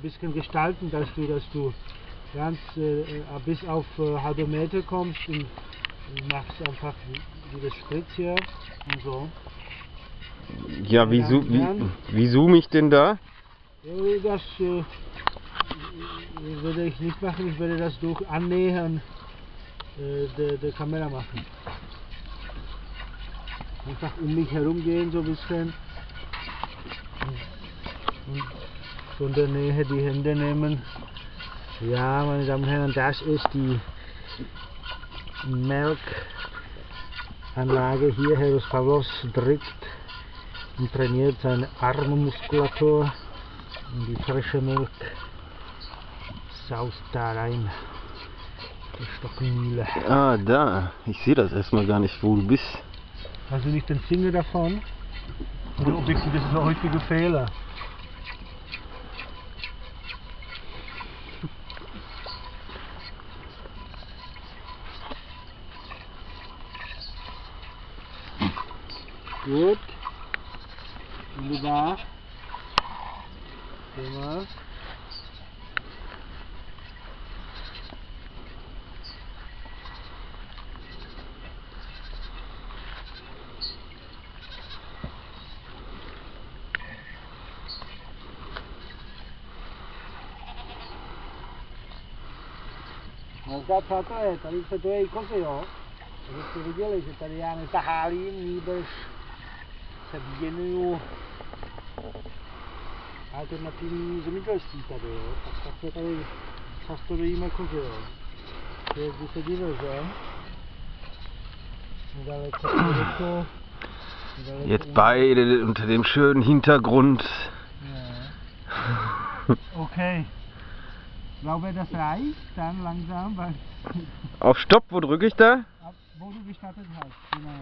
ein bisschen gestalten, dass du ganz bis auf halbe Meter kommst und machst einfach wieder Schritt hier und so. Ja, wie zoome ich denn da? Das würde ich nicht machen, ich würde das durch Annähern der Kamera machen. Einfach um mich herumgehen, so ein bisschen. Und von der Nähe die Hände nehmen. Ja, meine Damen und Herren, das ist die Melkanlage hier. Helos Pavlovs drückt und trainiert seine Armmuskulatur. Und die frische Milch saust da rein. Die Stockmühle. Ah, da. Ich sehe das erstmal gar nicht, wo du bist. Hast du nicht den Finger davon? Oder ob ich, das ist ein häufiger Fehler. Gut. Wunderbar. Genau. Za co to je? Tady se to je i kozy, jo? Tady jste viděli, že tady já netahálím, nýbrž se věnuju alternativní zemědělství tady, jo? Tak se tady často dojíme kozy, jo? To je, když se díval, že? Jetzt beide unter dem schönen Hintergrund. Ja. Okay. Ich glaube, das reicht, dann langsam, weil... Auf Stopp, wo drücke ich da? Wo du gestartet hast, genau.